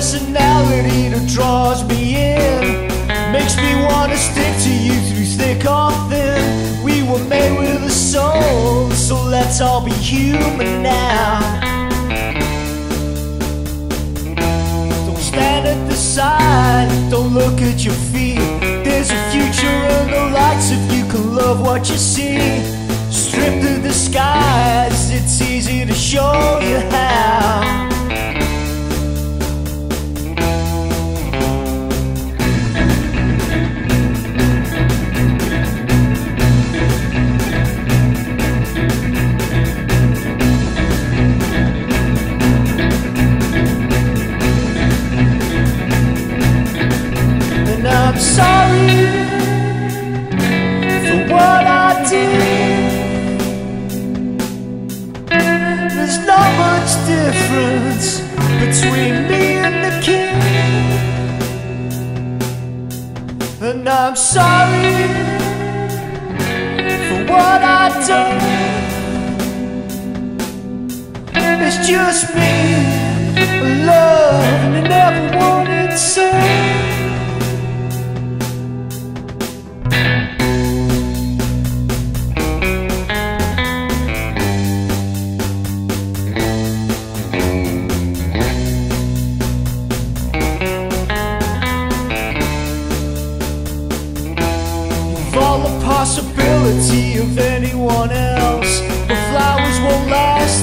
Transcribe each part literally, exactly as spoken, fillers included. personality that draws me in, makes me want to stick to you through thick or thin. We were made with a soul, so let's all be human now. Don't stand at the side, don't look at your feet. There's a future in the lights if you can love what you see. Strip the disguise, it's easy to show you how. I'm sorry for what I did. There's not much difference between me and the king. And I'm sorry for what I done. It's just me, love, and never wanted to. All the possibility of anyone else, but flowers won't last,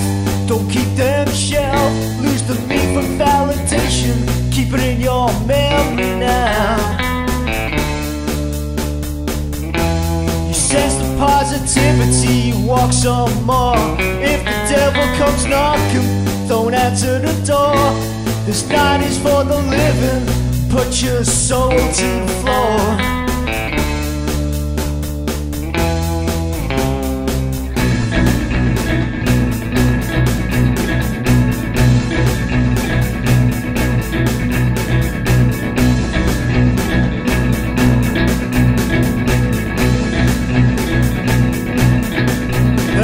don't keep them shelf. Lose the need for validation, keep it in your memory now. You sense the positivity, you walk some more. If the devil comes knocking, don't answer the door. This night is for the living, put your soul to the floor.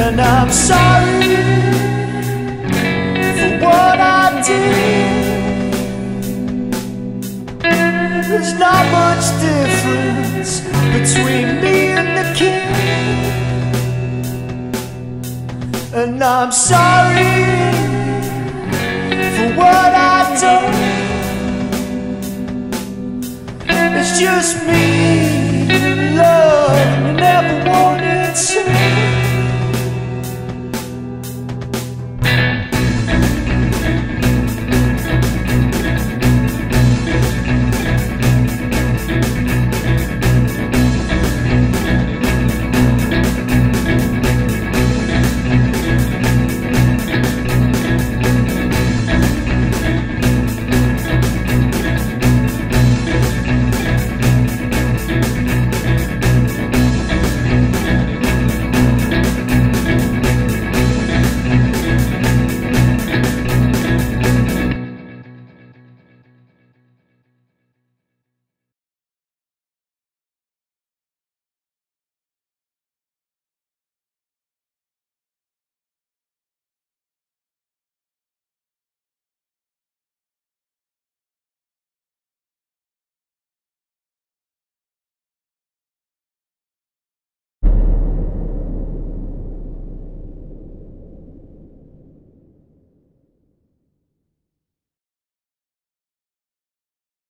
And I'm sorry for what I did. There's not much difference between me and the king. And I'm sorry for what I done. It's just me, love, and never wanted to.